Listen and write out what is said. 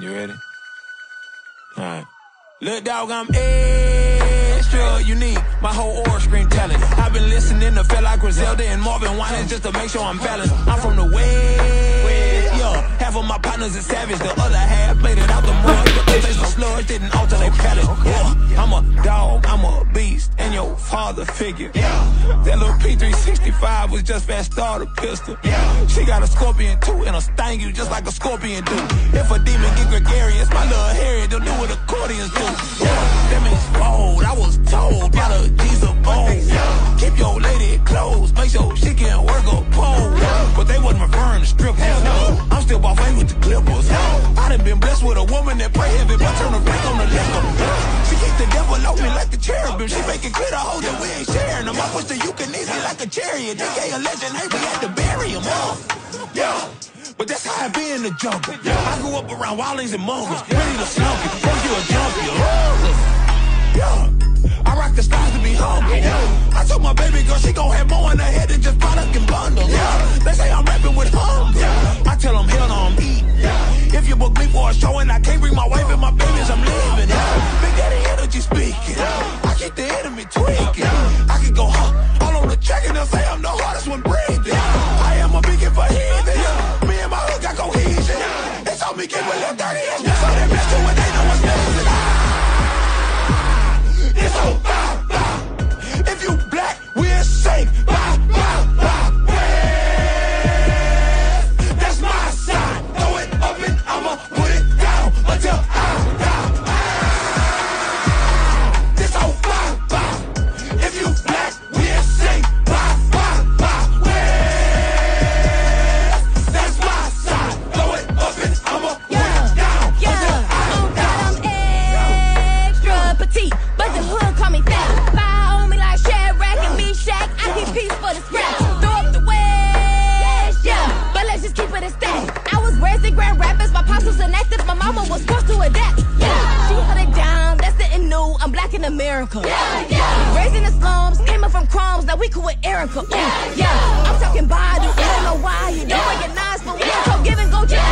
You ready? All right. Look, dog, I'm extra unique. My whole aura scream talent. I've been listening to fella like Griselda and Marvin Winans just to make sure I'm balanced. I'm from the West, yo. Half of my partners is savage, the other half made it out the mud. The face of sludge didn't alter their palate. Yeah. I'm a dog, I'm a beast, and your father figure. Yeah. That little P365 was just fast starter pistol. Yeah. She got a scorpion too, and a sting you just like a scorpion do. If a demon get gregarious, my little Harry, they'll do what accordions do. Yeah. That means bold, I was told by the G's of old. Yeah. Keep your lady close, make sure she can work a pole. Yeah. But they wasn't referring to strippers. No. I'm still bought fame with the Clippers. No. I done been blessed with a woman that pray heavy, but turn a freak on the left. She keep the devil on me like the cherubim. She make it clear to hold that we ain't sharing them. I push the euthanasia like a chariot. DK a legend, hey, we had to bury him. Yeah. But that's how I be in the jungle. I grew up around wildlings and mongrels. Ready to slump you, fuck you a junkie. I rock the stars to be humble. I told my baby girl she gon' have more in her head than just product and bundles. They say I'm rapping with hunger. I tell them hell no, I'm eating. If you book me for a show and I can't bring my wife and my babies, I'm living. Big Daddy energy speaking. I keep the enemy tweaking. I can go hot all on the track and they'll say I'm the hardest one breathing. I am a beacon for healing. Me and my hood got cohesion. They told me get with your dirty ass. So they missed you and they know what's missing. It's so blah, blah. If you black, we're safe. Blah, blah, blah. America. Yeah, yeah. Raised in the slums, came up from crumbs, now we cool with Erica. Yeah, yeah. I'm talking Badu, I don't know why you don't recognize, but we don't go give and go.